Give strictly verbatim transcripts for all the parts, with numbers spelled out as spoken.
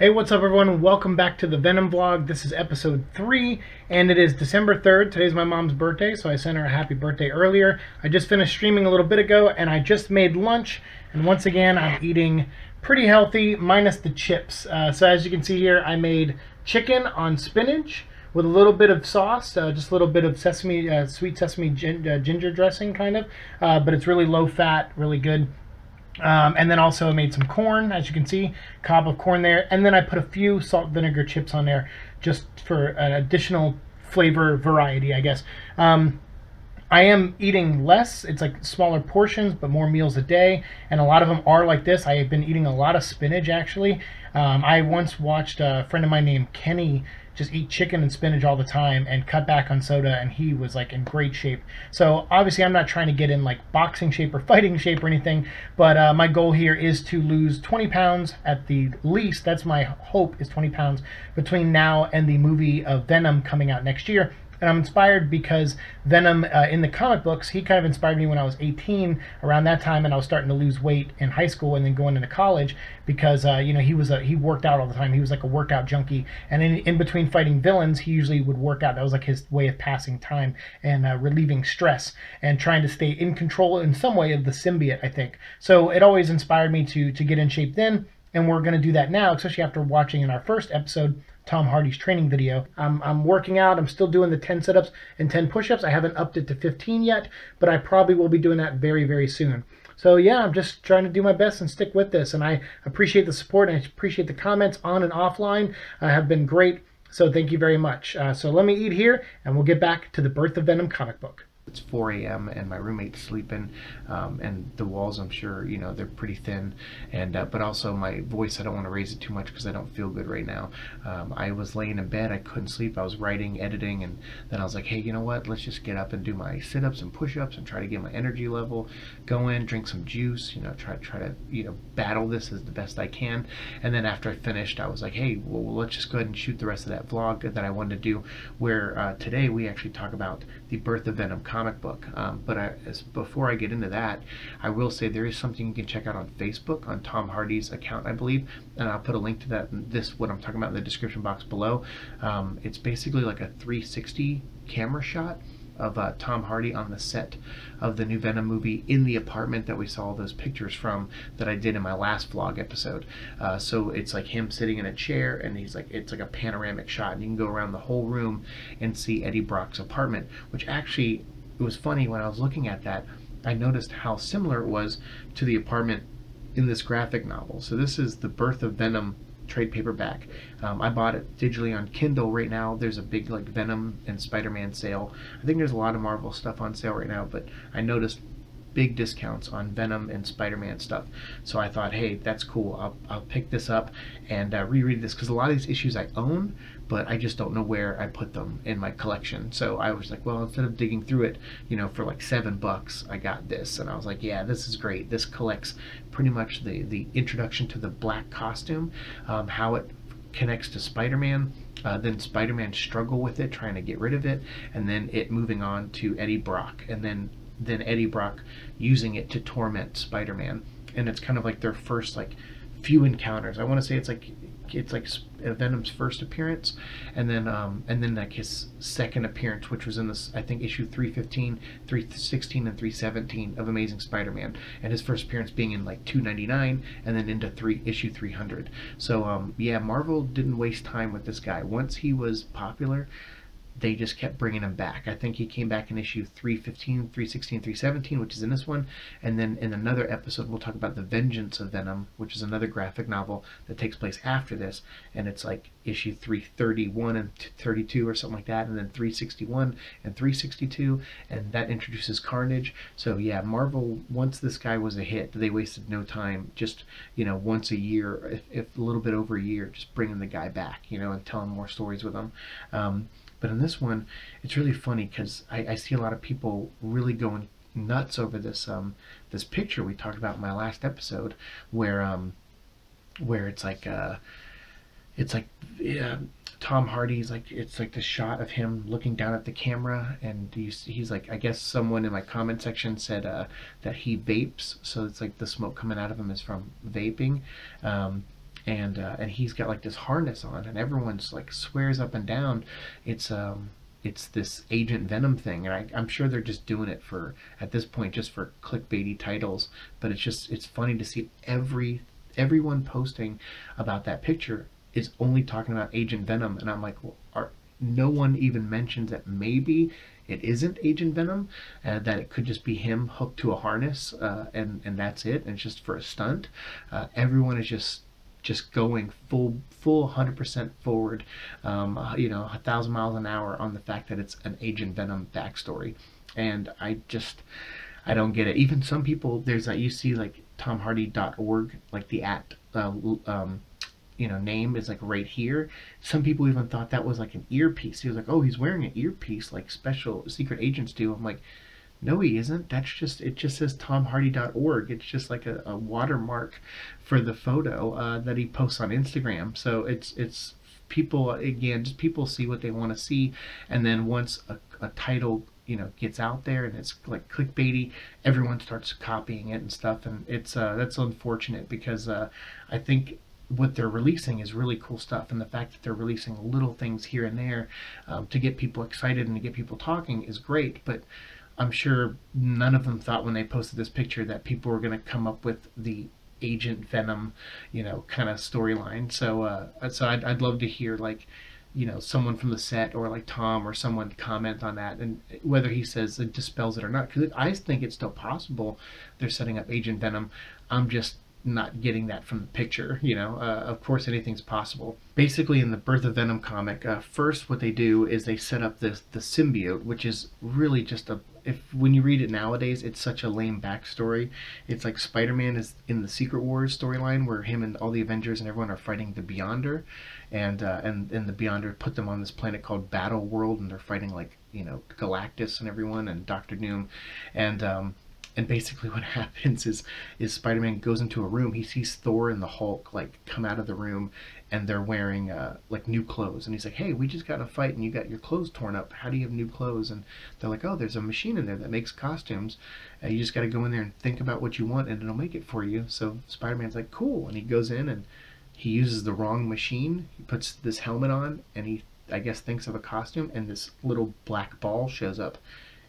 Hey, what's up everyone? Welcome back to the Venom vlog. This is episode three and it is December third. Today's my mom's birthday, so I sent her a happy birthday earlier. I just finished streaming a little bit ago and I just made lunch, and once again I'm eating pretty healthy minus the chips. Uh, so as you can see here, I made chicken on spinach with a little bit of sauce, uh, just a little bit of sesame, uh, sweet sesame gin uh, ginger dressing kind of, uh, but it's really low fat, really good. Um, and then also I made some corn, as you can see, cob of corn there, and then I put a few salt vinegar chips on there just for an additional flavor variety, I guess. Um, I am eating less. It's like smaller portions, but more meals a day, and a lot of them are like this. I have been eating a lot of spinach, actually. Um, I once watched a friend of mine named Kenny just eat chicken and spinach all the time and cut back on soda, and he was like in great shape. So obviously I'm not trying to get in like boxing shape or fighting shape or anything, but uh, my goal here is to lose twenty pounds at the least. That's my hope, is twenty pounds between now and the movie of Venom coming out next year. And I'm inspired because Venom, uh, in the comic books, he kind of inspired me when I was eighteen, around that time, and I was starting to lose weight in high school and then going into college because, uh, you know, he was a, he worked out all the time. He was like a workout junkie. And in, in between fighting villains, he usually would work out. That was like his way of passing time and uh, relieving stress and trying to stay in control in some way of the symbiote, I think. So it always inspired me to, to get in shape then, and we're going to do that now, especially after watching in our first episode Tom Hardy's training video. I'm, I'm working out. I'm still doing the ten sit-ups and ten push-ups. I haven't upped it to fifteen yet, but I probably will be doing that very, very soon. So yeah, I'm just trying to do my best and stick with this. And I appreciate the support, and I appreciate the comments on and offline. Uh, have been great. So thank you very much. Uh, so let me eat here and we'll get back to the Birth of Venom comic book. It's four A M and my roommate's sleeping, um, and the walls, I'm sure, you know, they're pretty thin, and uh, but also my voice, I don't want to raise it too much because I don't feel good right now. Um, I was laying in bed, I couldn't sleep, I was writing, editing, and then I was like, hey, you know what, let's just get up and do my sit-ups and push-ups and try to get my energy level going, drink some juice, you know, try, try to, you know, battle this as the best I can. And then after I finished, I was like, hey, well, let's just go ahead and shoot the rest of that vlog that I wanted to do, where uh, today we actually talk about the Birth of Venom comic book. Um, but I, as, before I get into that, I will say there is something you can check out on Facebook, on Tom Hardy's account, I believe, and I'll put a link to that, this, what I'm talking about, in the description box below. Um, it's basically like a three sixty camera shot of uh, Tom Hardy on the set of the new Venom movie in the apartment that we saw those pictures from that I did in my last vlog episode. Uh, so it's like him sitting in a chair, and he's like, it's like a panoramic shot, and you can go around the whole room and see Eddie Brock's apartment, which actually, it was funny, when I was looking at that, I noticed how similar it was to the apartment in this graphic novel. So this is the Birth of Venom trade paperback. Um, I bought it digitally on Kindle right now. There's a big like Venom and Spider-Man sale. I think there's a lot of Marvel stuff on sale right now, but I noticed big discounts on Venom and Spider-Man stuff. So I thought, hey, that's cool. I'll, I'll pick this up and uh, reread this, because a lot of these issues I own, but I just don't know where I put them in my collection. So I was like, well, instead of digging through it, you know, for like seven bucks, I got this. And I was like, yeah, this is great. This collects pretty much the, the introduction to the black costume, um, how it connects to Spider-Man, uh, then Spider-Man's struggle with it, trying to get rid of it, and then it moving on to Eddie Brock, and then, then Eddie Brock using it to torment Spider-Man. And it's kind of like their first like few encounters. I want to say it's like, it's like Venom's first appearance, and then um, and then like his second appearance, which was in this, I think, issue three fifteen, three sixteen, and three seventeen of Amazing Spider-Man, and his first appearance being in like two ninety-nine, and then into three issue three hundred. So um, yeah, Marvel didn't waste time with this guy. Once he was popular, they just kept bringing him back. I think he came back in issue three fifteen, three sixteen, three seventeen, which is in this one. And then in another episode, we'll talk about The Vengeance of Venom, which is another graphic novel that takes place after this. And it's like issue three thirty-one and thirty-two or something like that. And then three sixty-one and three sixty-two. And that introduces Carnage. So yeah, Marvel, once this guy was a hit, they wasted no time. Just, you know, once a year, if, if a little bit over a year, just bringing the guy back, you know, and telling more stories with him. Um, But in this one, it's really funny because I, I see a lot of people really going nuts over this um, this picture we talked about in my last episode, where um, where it's like uh, it's like yeah, Tom Hardy's like, it's like the shot of him looking down at the camera, and he's, he's like, I guess someone in my comment section said uh, that he vapes, so it's like the smoke coming out of him is from vaping. Um, and uh, and he's got like this harness on, and everyone's like swears up and down it's um it's this Agent Venom thing, and I, I'm sure they're just doing it for, at this point, just for clickbaity titles, but it's just, it's funny to see every everyone posting about that picture is only talking about Agent Venom, and I'm like, well, are, no one even mentions that maybe it isn't Agent Venom, and that it could just be him hooked to a harness, uh, and, and that's it, and it's just for a stunt. Uh, everyone is just just going full, full one hundred percent forward, um, you know, a thousand miles an hour on the fact that it's an Agent Venom backstory. And I just, I don't get it. Even some people, there's that, you see like tom hardy dot org, like the at, uh, um, you know, name is like right here. Some people even thought that was like an earpiece. He was like, oh, he's wearing an earpiece like special secret agents do. I'm like, no, he isn't. That's just, it just says tom hardy dot org. It's just like a, a watermark for the photo uh, that he posts on Instagram. So it's, it's people, again, just people see what they want to see. And then once a, a title, you know, gets out there and it's like clickbaity, everyone starts copying it and stuff. And it's, uh, that's unfortunate, because uh, I think what they're releasing is really cool stuff, and the fact that they're releasing little things here and there um, to get people excited and to get people talking is great. But I'm sure none of them thought when they posted this picture that people were going to come up with the Agent Venom, you know, kind of storyline. So, uh, so I'd, I'd love to hear, like, you know, someone from the set or like Tom or someone comment on that, and whether he says it dispels it or not, because I think it's still possible they're setting up Agent Venom. I'm just not getting that from the picture, you know. Uh, of course, anything's possible. Basically, in the Birth of Venom comic, uh, first what they do is they set up this the symbiote, which is really just a, if when you read it nowadays, it's such a lame backstory. It's like Spider-Man is in the Secret Wars storyline, where him and all the Avengers and everyone are fighting the Beyonder, and uh, and and the Beyonder put them on this planet called Battle World, and they're fighting like, you know, Galactus and everyone and Doctor Doom, and um. And basically what happens is, is Spider-Man goes into a room, he sees Thor and the Hulk like come out of the room, and they're wearing uh, like new clothes. And he's like, hey, we just got in a fight and you got your clothes torn up. How do you have new clothes? And they're like, oh, there's a machine in there that makes costumes. Uh, you just got to go in there and think about what you want and it'll make it for you. So Spider-Man's like, cool. And he goes in and he uses the wrong machine. He puts this helmet on and he, I guess, thinks of a costume, and this little black ball shows up,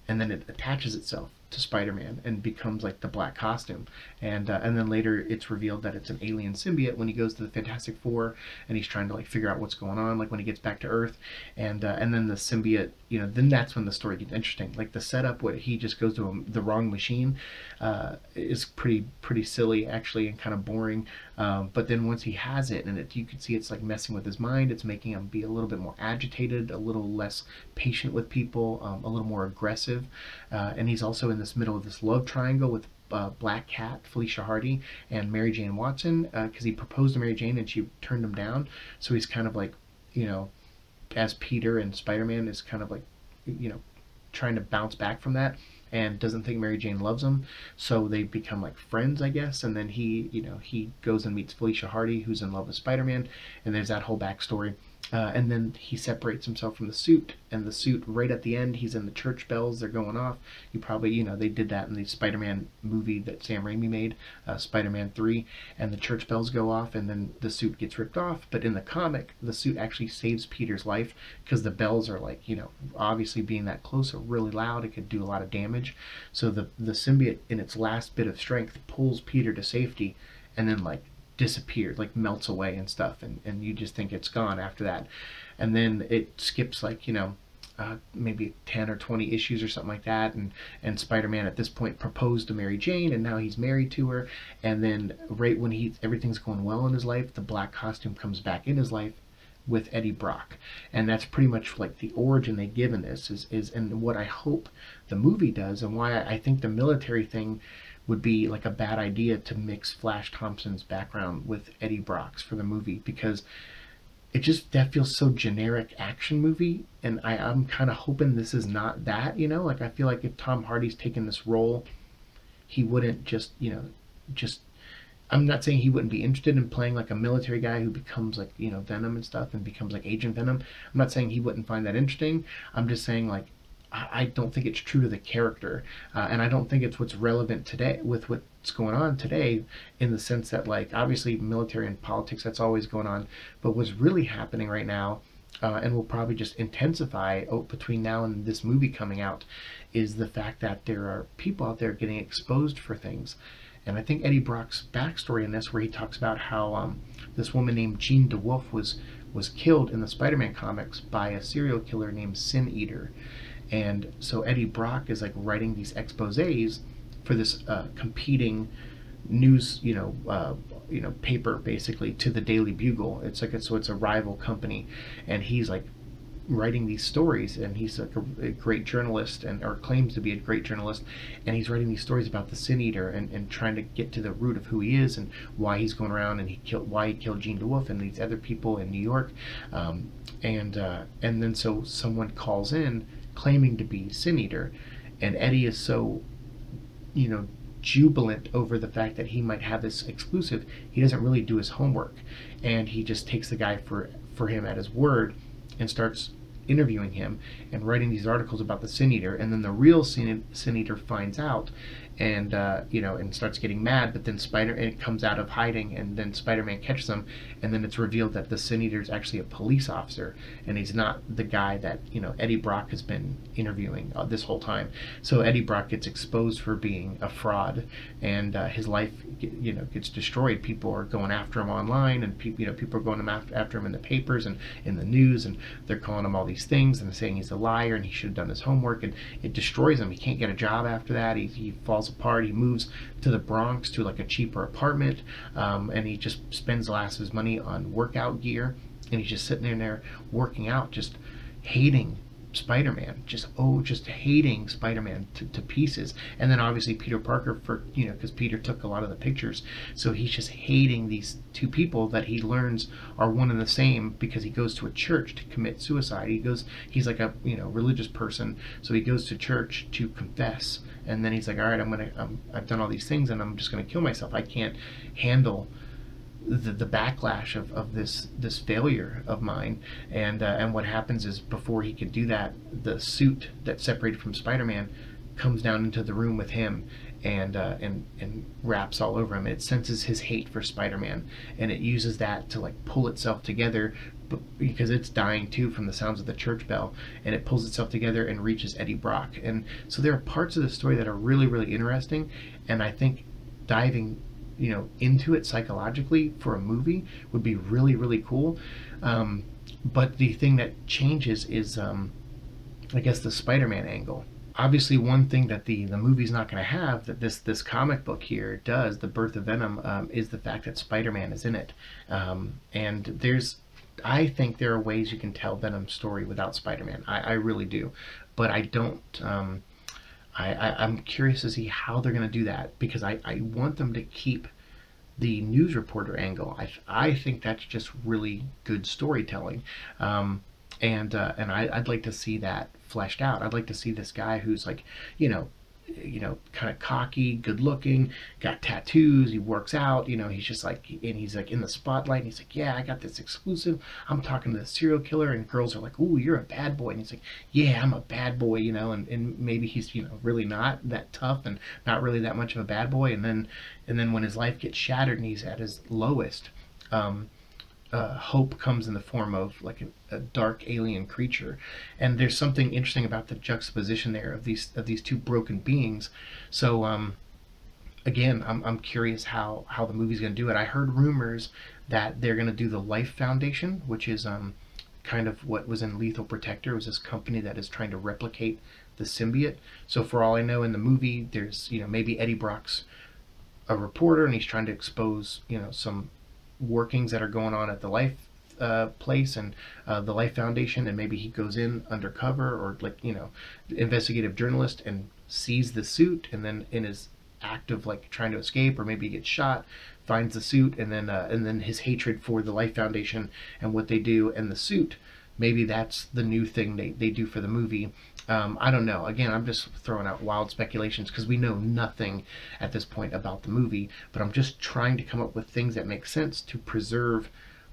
and then it attaches itself to Spider-Man and becomes like the black costume. And uh, and then later it's revealed that it's an alien symbiote when he goes to the Fantastic Four and he's trying to like figure out what's going on, like when he gets back to Earth. And uh, and then the symbiote, you know, then that's when the story gets interesting. Like the setup where he just goes to a, the wrong machine uh, is pretty pretty silly actually, and kind of boring. Um, but then once he has it, and it, you can see it's like messing with his mind, it's making him be a little bit more agitated, a little less patient with people, um, a little more aggressive. Uh, and he's also in this middle of this love triangle with uh, Black Cat, Felicia Hardy, and Mary Jane Watson, because uh, he proposed to Mary Jane and she turned him down. So he's kind of like, you know, as Peter and Spider-Man is kind of like, you know, trying to bounce back from that, and doesn't think Mary Jane loves him. So they become like friends, I guess. And then he, you know, he goes and meets Felicia Hardy, who's in love with Spider-Man. And there's that whole backstory. Uh, and then he separates himself from the suit, and the suit, right at the end, he's in the church bells, they're going off. You probably, you know, they did that in the Spider-Man movie that Sam Raimi made, uh, Spider-Man three, and the church bells go off, and then the suit gets ripped off. But in the comic, the suit actually saves Peter's life, because the bells are like, you know, obviously being that close are really loud, it could do a lot of damage. So the, the symbiote, in its last bit of strength, pulls Peter to safety, and then like, disappeared, like melts away and stuff, and, and you just think it's gone after that. And then it skips like, you know, uh, maybe ten or twenty issues or something like that, and, and Spider-Man at this point proposed to Mary Jane, and now he's married to her, and then right when he everything's going well in his life, the black costume comes back in his life with Eddie Brock. And that's pretty much like the origin they give in this, is, is and what I hope the movie does, and why I think the military thing would be like a bad idea, to mix Flash Thompson's background with Eddie Brock's for the movie, because it just, that feels so generic action movie, and I, I'm kind of hoping this is not that, you know? Like, I feel like if Tom Hardy's taking this role, he wouldn't just, you know, just, I'm not saying he wouldn't be interested in playing like a military guy who becomes like, you know, Venom and stuff, and becomes like Agent Venom. I'm not saying he wouldn't find that interesting. I'm just saying, like, I don't think it's true to the character, uh, and I don't think it's what's relevant today with what's going on today, in the sense that, like, obviously military and politics, that's always going on, but what's really happening right now, uh, and will probably just intensify between now and this movie coming out, is the fact that there are people out there getting exposed for things. And I think Eddie Brock's backstory in this, where he talks about how um, this woman named Jean DeWolff was, was killed in the Spider-Man comics by a serial killer named Sin Eater. And so Eddie Brock is like writing these exposés for this uh, competing news, you know, uh, you know, paper, basically, to the Daily Bugle. It's like a, so it's a rival company, and he's like writing these stories, and he's like a, a great journalist, and or claims to be a great journalist, and he's writing these stories about the Sin Eater, and, and trying to get to the root of who he is and why he's going around, and he killed why he killed Jean DeWolff and these other people in New York, um, and uh, and then so someone calls in, claiming to be Sin Eater, and Eddie is so, you know, jubilant over the fact that he might have this exclusive, he doesn't really do his homework, and he just takes the guy for for him at his word, and starts interviewing him and writing these articles about the Sin Eater. And then the real Sin, Sin Eater finds out, and uh, you know, and starts getting mad. But then Spider and it comes out of hiding, and then Spider-Man catches him, and then it's revealed that the Sin Eater is actually a police officer, and he's not the guy that, you know, Eddie Brock has been interviewing uh, this whole time. So Eddie Brock gets exposed for being a fraud, and uh, his life, you know, gets destroyed. People are going after him online, and people, you know, people are going after him in the papers and in the news, and they're calling him all these things and saying he's a liar and he should have done his homework, and it destroys him. He can't get a job after that. He, he falls apart. He moves to the Bronx to like a cheaper apartment, um, and he just spends the last of his money on workout gear, and he's just sitting in there working out, just hating Spider-Man, just oh just hating Spider-Man to, to pieces. And then obviously Peter Parker, for you know, because Peter took a lot of the pictures, so he's just hating these two people that he learns are one and the same, because he goes to a church to commit suicide. He goes, he's like a, you know, religious person, so he goes to church to confess, and then he's like, all right, I'm gonna um, I've done all these things, and I'm just gonna kill myself. I can't handle The, the backlash of, of this this failure of mine. And uh, and what happens is, before he can do that, the suit that's separated from Spider-Man comes down into the room with him, and uh, and and wraps all over him. It senses his hate for Spider-Man, and it uses that to like pull itself together, because it's dying too from the sounds of the church bell, and it pulls itself together and reaches Eddie Brock. And so there are parts of the story that are really, really interesting, and I think diving, you know, into it psychologically for a movie would be really, really cool. Um, but the thing that changes is, um, I guess, the Spider-Man angle. Obviously, one thing that the the movie's not going to have, that this this comic book here does, The Birth of Venom, um, is the fact that Spider-Man is in it. Um, and there's, I think there are ways you can tell Venom's story without Spider-Man. I, I really do. But I don't... Um, I, I'm curious to see how they're going to do that, because I, I want them to keep the news reporter angle. I, I think that's just really good storytelling, um, and uh, and I, I'd like to see that fleshed out. I'd like to see this guy who's like, you know, you know, kind of cocky, good looking, got tattoos, he works out, you know, he's just like, and he's like in the spotlight, and he's like, yeah, I got this exclusive, I'm talking to the serial killer, and girls are like, ooh, you're a bad boy, and he's like, yeah, I'm a bad boy, you know, and, and maybe he's, you know, really not that tough, and not really that much of a bad boy, and then, and then when his life gets shattered, and he's at his lowest, um, Uh, hope comes in the form of like a, a dark alien creature. And there's something interesting about the juxtaposition there of these of these two broken beings. So um, again, I'm, I'm curious how how the movie's going to do it. I heard rumors that they're going to do the Life Foundation, which is um, kind of what was in Lethal Protector. It was this company that is trying to replicate the symbiote. So for all I know, in the movie, there's, you know, maybe Eddie Brock's a reporter, and he's trying to expose, you know, some workings that are going on at the Life uh, place and uh, the Life Foundation, and maybe he goes in undercover, or like, you know, investigative journalist, and sees the suit, and then in his act of like trying to escape, or maybe he gets shot, finds the suit, and then uh, and then his hatred for the Life Foundation and what they do and the suit, maybe that's the new thing they, they do for the movie. Um, I don't know. Again, I'm just throwing out wild speculations, because we know nothing at this point about the movie, but I'm just trying to come up with things that make sense to preserve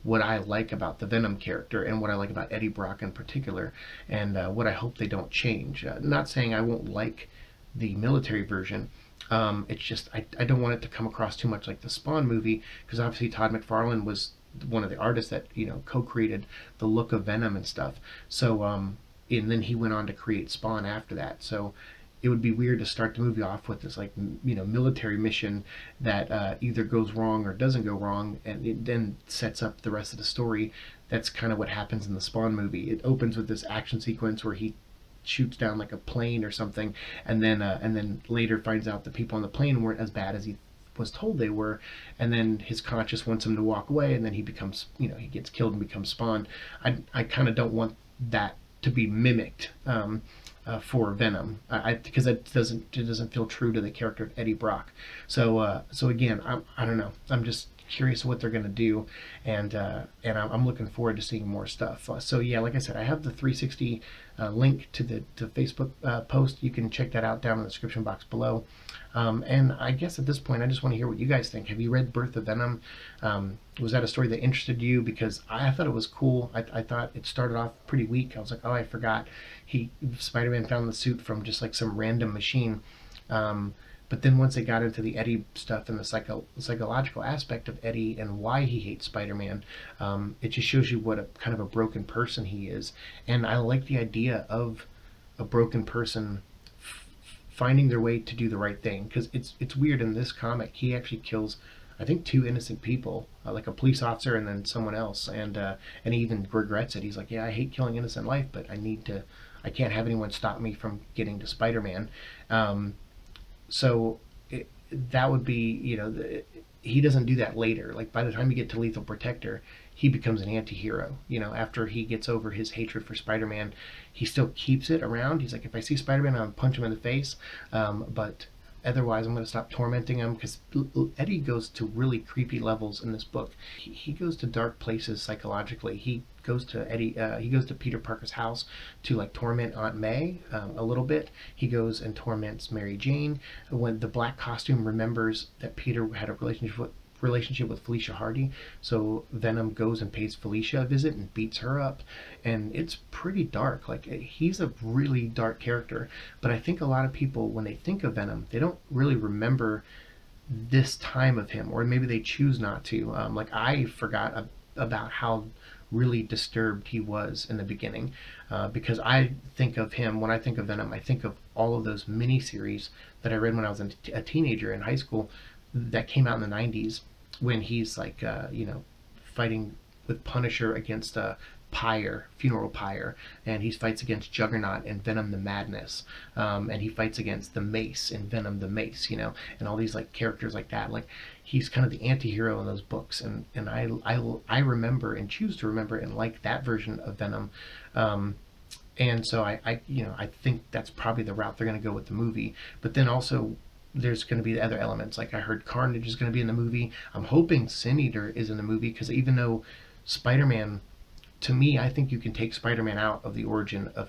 what I like about the Venom character and what I like about Eddie Brock in particular, and uh, what I hope they don't change. Uh, not saying I won't like the military version. Um, it's just I, I don't want it to come across too much like the Spawn movie, because obviously Todd McFarlane was one of the artists that, you know, co-created the look of Venom and stuff. So um, and then he went on to create Spawn after that. So it would be weird to start the movie off with this, like, you know, military mission that uh, either goes wrong or doesn't go wrong, and it then sets up the rest of the story. That's kind of what happens in the Spawn movie. It opens with this action sequence where he shoots down like a plane or something, and then uh, and then later finds out the people on the plane weren't as bad as he was told they were, and then his conscience wants him to walk away, and then he becomes, you know, he gets killed and becomes Spawn. I, I kind of don't want that to be mimicked um, uh, for Venom, I, I because that doesn't it doesn't feel true to the character of Eddie Brock. So uh, so again, I'm, I don't know. I'm just curious what they're gonna do, and uh, and I'm looking forward to seeing more stuff. Uh, so yeah, like I said, I have the three sixty uh, link to the to Facebook uh, post. You can check that out down in the description box below. Um, and I guess at this point, I just want to hear what you guys think. Have you read Birth of Venom? Um, was that a story that interested you? Because I thought it was cool. I, I thought it started off pretty weak. I was like, oh, I forgot he Spider-Man found the suit from just like some random machine. Um, But then once they got into the Eddie stuff and the psycho psychological aspect of Eddie and why he hates Spider-Man, um, it just shows you what a kind of a broken person he is. And I like the idea of a broken person f finding their way to do the right thing, because it's it's weird in this comic. He actually kills, I think, two innocent people, uh, like a police officer and then someone else, and uh, and he even regrets it. He's like, yeah, I hate killing innocent life, but I need to. I can't have anyone stop me from getting to Spider-Man. Um, So it, that would be, you know, the, he doesn't do that later. Like, by the time you get to Lethal Protector, he becomes an anti-hero. You know, after he gets over his hatred for Spider-Man, he still keeps it around. He's like, if I see Spider-Man, I'm going to punch him in the face. Um, but otherwise, I'm going to stop tormenting him, because Eddie goes to really creepy levels in this book. He, he goes to dark places psychologically. He goes to Eddie, uh, he goes to Peter Parker's house to like torment Aunt May um, a little bit. He goes and torments Mary Jane. When the black costume remembers that Peter had a relationship with, relationship with Felicia Hardy, so Venom goes and pays Felicia a visit and beats her up, and it's pretty dark. Like, he's a really dark character, but I think a lot of people, when they think of Venom, they don't really remember this time of him, or maybe they choose not to. Um, like, I forgot a, about how really disturbed he was in the beginning, uh, because I think of him, when I think of Venom, I think of all of those mini-series that I read when I was a teenager in high school that came out in the nineties, when he's like, uh, you know, fighting with Punisher against a pyre, funeral pyre, and he fights against Juggernaut in Venom the Madness, um, and he fights against the Mace in Venom the Mace, you know, and all these like characters like that. Like, he's kind of the anti-hero in those books, and and I, I, I remember and choose to remember and like that version of Venom, um, and so I, I you know I think that's probably the route they're going to go with the movie. But then also, there's going to be the other elements. Like, I heard Carnage is going to be in the movie. I'm hoping Sin Eater is in the movie, because even though Spider-Man, to me, I think you can take Spider-Man out of the origin of,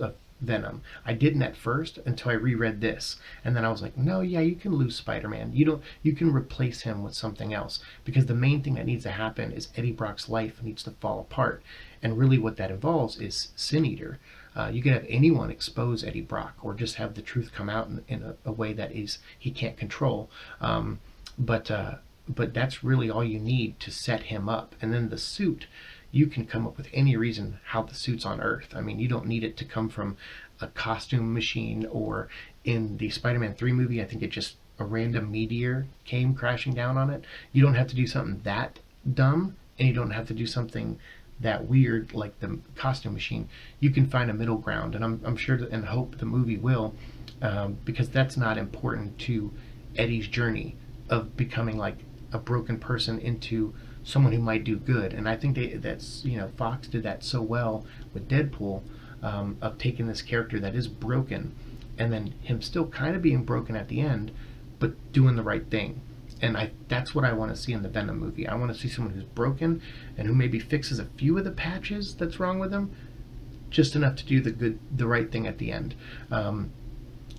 of Venom. I didn't at first until I reread this, and then I was like, no, yeah, you can lose Spider-Man. You don't. You can replace him with something else, because the main thing that needs to happen is Eddie Brock's life needs to fall apart, and really what that involves is Sin Eater. Uh, you can have anyone expose Eddie Brock, or just have the truth come out in, in a, a way that is he can't control. Um, but uh, but that's really all you need to set him up. And then the suit, you can come up with any reason how the suit's on Earth. I mean, you don't need it to come from a costume machine, or in the Spider-Man three movie, I think it just a random meteor came crashing down on it. You don't have to do something that dumb, and you don't have to do something that weird like the costume machine. You can find a middle ground, and I'm, I'm sure and hope the movie will, um, because that's not important to Eddie's journey of becoming like a broken person into someone who might do good. And I think they, that's, you know, Fox did that so well with Deadpool, um, of taking this character that is broken, and then him still kind of being broken at the end, but doing the right thing. And I, that's what I want to see in the Venom movie. I want to see someone who's broken and who maybe fixes a few of the patches that's wrong with them, just enough to do the good, the right thing at the end. Um,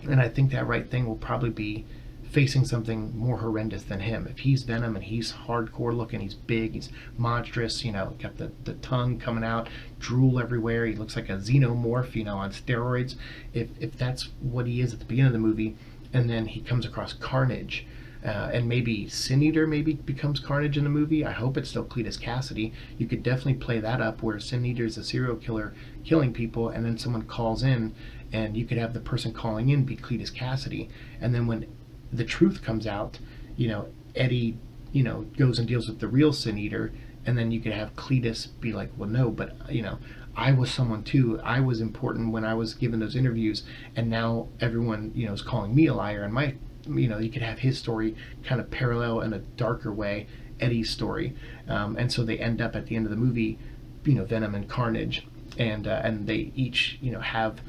and I think that right thing will probably be facing something more horrendous than him. If he's Venom and he's hardcore looking, he's big, he's monstrous, you know, got the, the tongue coming out, drool everywhere, he looks like a Xenomorph, you know, on steroids. If, if that's what he is at the beginning of the movie, and then he comes across Carnage, uh, and maybe Sin Eater maybe becomes Carnage in the movie. I hope it's still Cletus Cassidy. You could definitely play that up where Sin Eater is a serial killer killing people, and then someone calls in, and you could have the person calling in be Cletus Cassidy. And then when the truth comes out, you know, Eddie, you know, goes and deals with the real Sin Eater, and then you could have Cletus be like, well, no, but, you know, I was someone too. I was important when I was given those interviews, and now everyone, you know, is calling me a liar. And my, you know, you could have his story kind of parallel in a darker way, Eddie's story. Um, and so they end up at the end of the movie, you know, Venom and Carnage, and uh, and they each, you know, have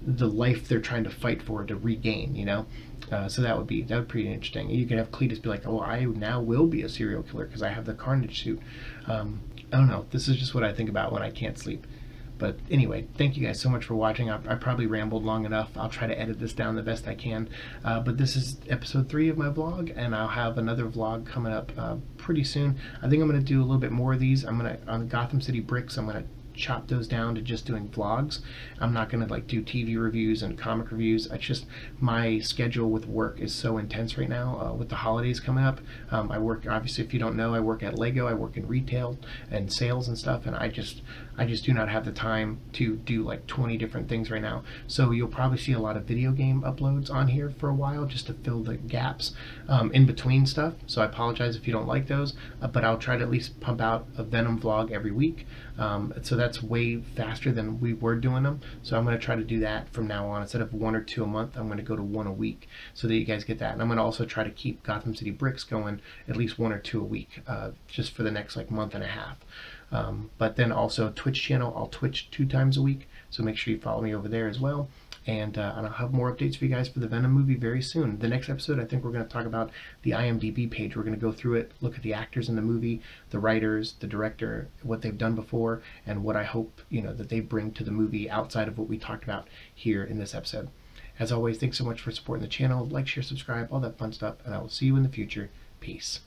the life they're trying to fight for to regain, you know. Uh, so that would be that would be pretty interesting. You could have Cletus be like, oh, I now will be a serial killer because I have the Carnage suit. Um, I don't know. This is just what I think about when I can't sleep. But anyway, thank you guys so much for watching. I, I probably rambled long enough. I'll try to edit this down the best I can. Uh, but this is episode three of my vlog, and I'll have another vlog coming up uh, pretty soon. I think I'm going to do a little bit more of these. I'm going to, on Gotham City Bricks, I'm going to chop those down to just doing vlogs. I'm not going to like do T V reviews and comic reviews. It's just my schedule with work is so intense right now uh, with the holidays coming up. Um, I work, obviously, if you don't know, I work at Lego. I work in retail and sales and stuff, and I just I just do not have the time to do like twenty different things right now. So you'll probably see a lot of video game uploads on here for a while just to fill the gaps um, in between stuff. So I apologize if you don't like those, uh, but I'll try to at least pump out a Venom vlog every week. Um, so that's way faster than we were doing them. So I'm going to try to do that from now on. Instead of one or two a month, I'm going to go to one a week so that you guys get that. And I'm going to also try to keep Gotham City Bricks going at least one or two a week uh, just for the next like month and a half. Um, but then also Twitch channel, I'll Twitch two times a week, so make sure you follow me over there as well. And, uh, and I'll have more updates for you guys for the Venom movie very soon. The next episode, I think we're going to talk about the I M D B page. We're going to go through it, look at the actors in the movie, the writers, the director, what they've done before, and what I hope, you know, that they bring to the movie outside of what we talked about here in this episode. As always, thanks so much for supporting the channel. Like, share, subscribe, all that fun stuff, and I will see you in the future. Peace.